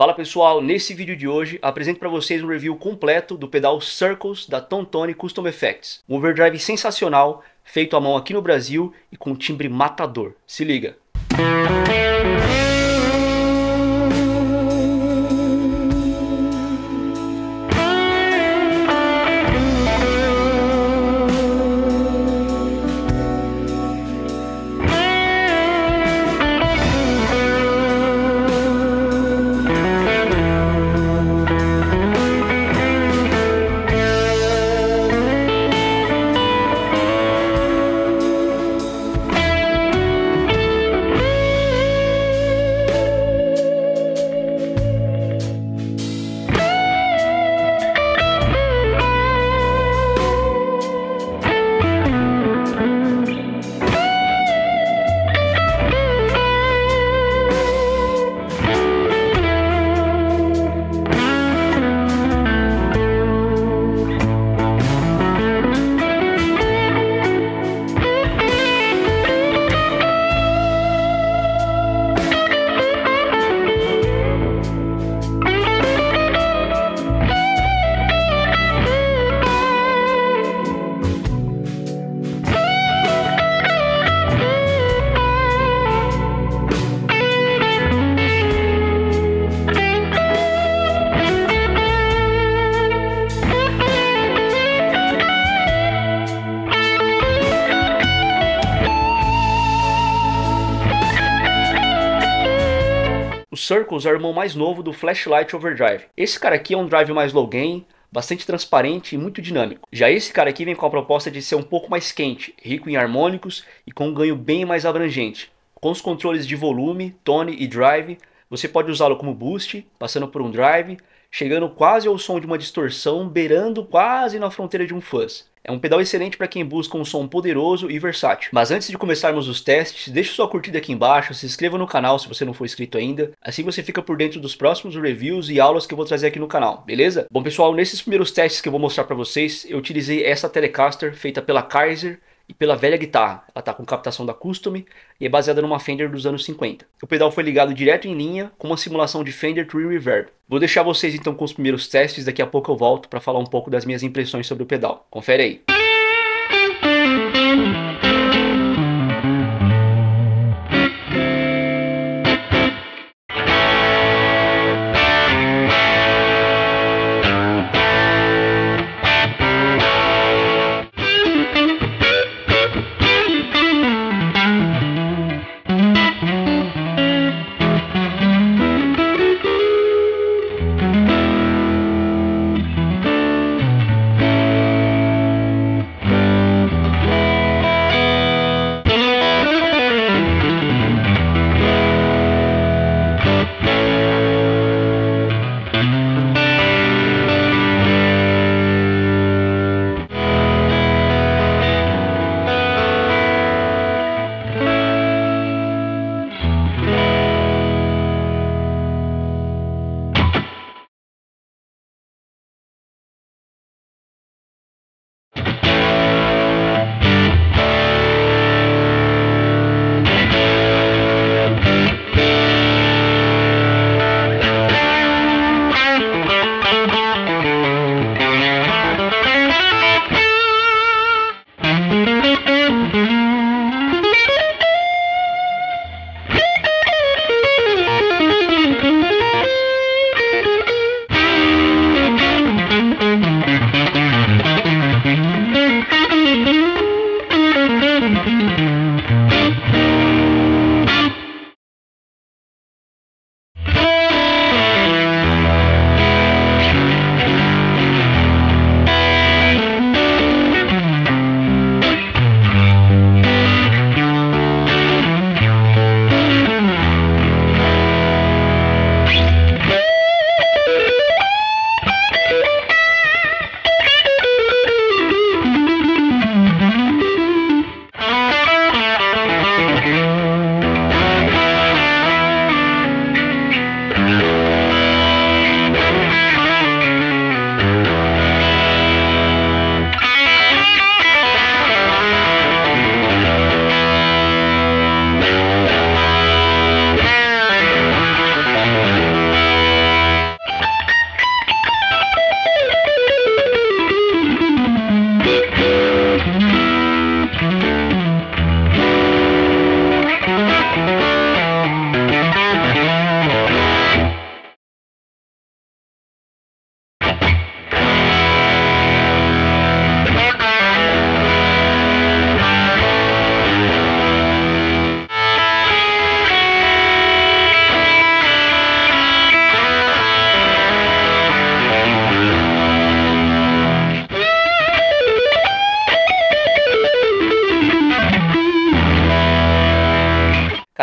Fala pessoal, nesse vídeo de hoje apresento para vocês um review completo do pedal Circus da Tom Tone Custom Effects. Um overdrive sensacional, feito à mão aqui no Brasil e com um timbre matador. Se liga! Circus é o irmão mais novo do Flashlight Overdrive. Esse cara aqui é um drive mais low gain, bastante transparente e muito dinâmico. Já esse cara aqui vem com a proposta de ser um pouco mais quente, rico em harmônicos e com um ganho bem mais abrangente. Com os controles de volume, tone e drive, você pode usá-lo como boost, passando por um drive, chegando quase ao som de uma distorção, beirando quase na fronteira de um fuzz. É um pedal excelente para quem busca um som poderoso e versátil. Mas antes de começarmos os testes, deixe sua curtida aqui embaixo, se inscreva no canal se você não for inscrito ainda, assim você fica por dentro dos próximos reviews e aulas que eu vou trazer aqui no canal, beleza? Bom pessoal, nesses primeiros testes que eu vou mostrar para vocês, eu utilizei essa Telecaster feita pela Kaiser e pela velha guitarra. Ela tá com captação da Custom e é baseada numa Fender dos anos 50. O pedal foi ligado direto em linha com uma simulação de Fender Twin Reverb. Vou deixar vocês então com os primeiros testes, daqui a pouco eu volto para falar um pouco das minhas impressões sobre o pedal. Confere aí.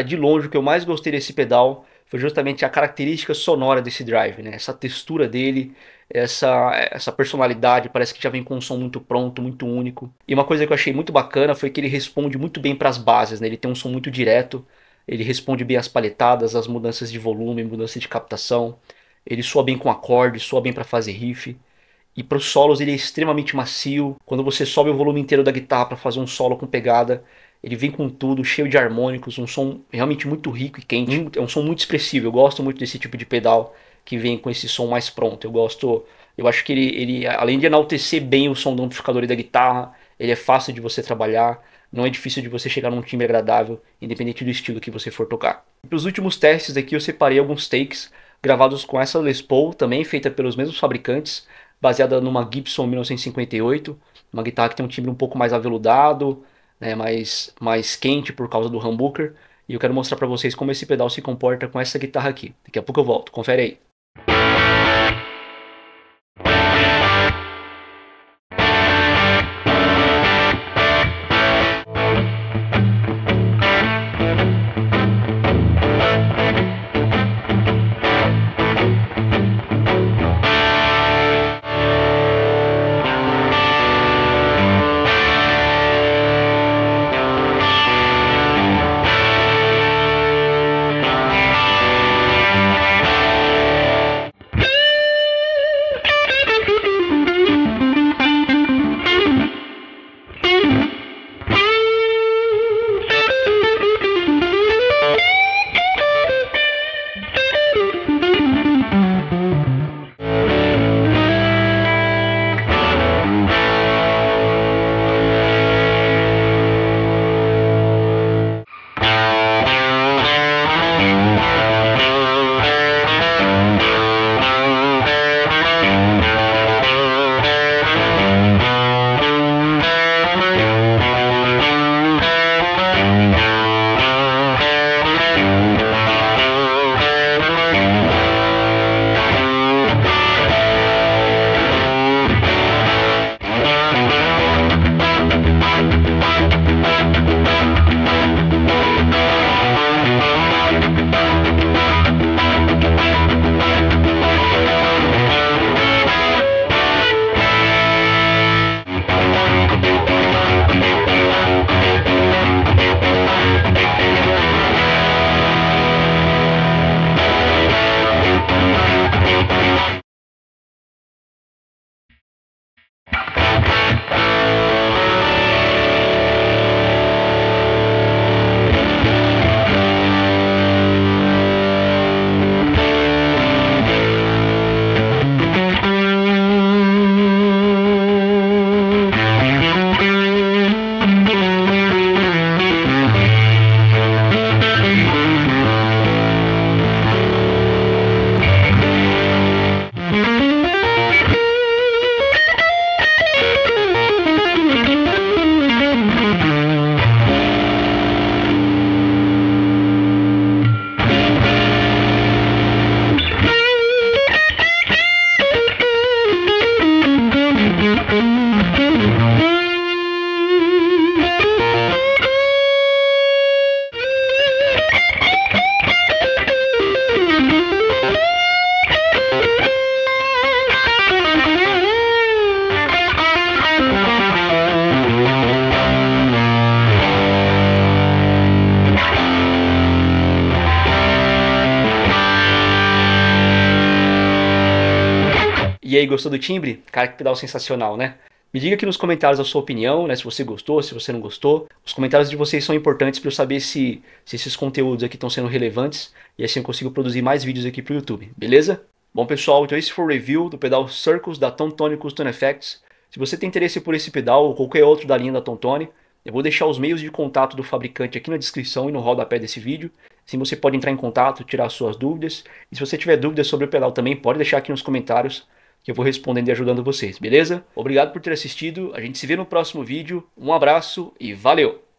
Cara, de longe o que eu mais gostei desse pedal foi justamente a característica sonora desse drive, né? Essa textura dele, essa personalidade, parece que já vem com um som muito pronto, muito único. E uma coisa que eu achei muito bacana foi que ele responde muito bem para as bases, né? Ele tem um som muito direto, ele responde bem às palhetadas, às mudanças de volume, mudança de captação. Ele soa bem com acorde, soa bem para fazer riff. E para os solos ele é extremamente macio. Quando você sobe o volume inteiro da guitarra para fazer um solo com pegada, ele vem com tudo, cheio de harmônicos, um som realmente muito rico e quente. É um som muito expressivo, eu gosto muito desse tipo de pedal que vem com esse som mais pronto. Eu acho que ele além de enaltecer bem o som do amplificador e da guitarra, ele é fácil de você trabalhar, não é difícil de você chegar num timbre agradável, independente do estilo que você for tocar. Para os últimos testes aqui eu separei alguns takes gravados com essa Les Paul, também feita pelos mesmos fabricantes, baseada numa Gibson 1958, uma guitarra que tem um timbre um pouco mais aveludado, né, mais quente por causa do humbucker, e eu quero mostrar para vocês como esse pedal se comporta com essa guitarra aqui. Daqui a pouco eu volto, confere aí. E aí, gostou do timbre? Cara, que pedal sensacional, né? Me diga aqui nos comentários a sua opinião, né? Se você gostou, se você não gostou. Os comentários de vocês são importantes para eu saber se esses conteúdos aqui estão sendo relevantes. E assim eu consigo produzir mais vídeos aqui para o YouTube, beleza? Bom, pessoal, então esse foi o review do pedal Circus da Tom Tone Custom Effects. Se você tem interesse por esse pedal ou qualquer outro da linha da Tom Tone, eu vou deixar os meios de contato do fabricante aqui na descrição e no rodapé desse vídeo. Assim você pode entrar em contato, tirar suas dúvidas. E se você tiver dúvidas sobre o pedal também, pode deixar aqui nos comentários, que eu vou respondendo e ajudando vocês, beleza? Obrigado por ter assistido, a gente se vê no próximo vídeo, um abraço e valeu!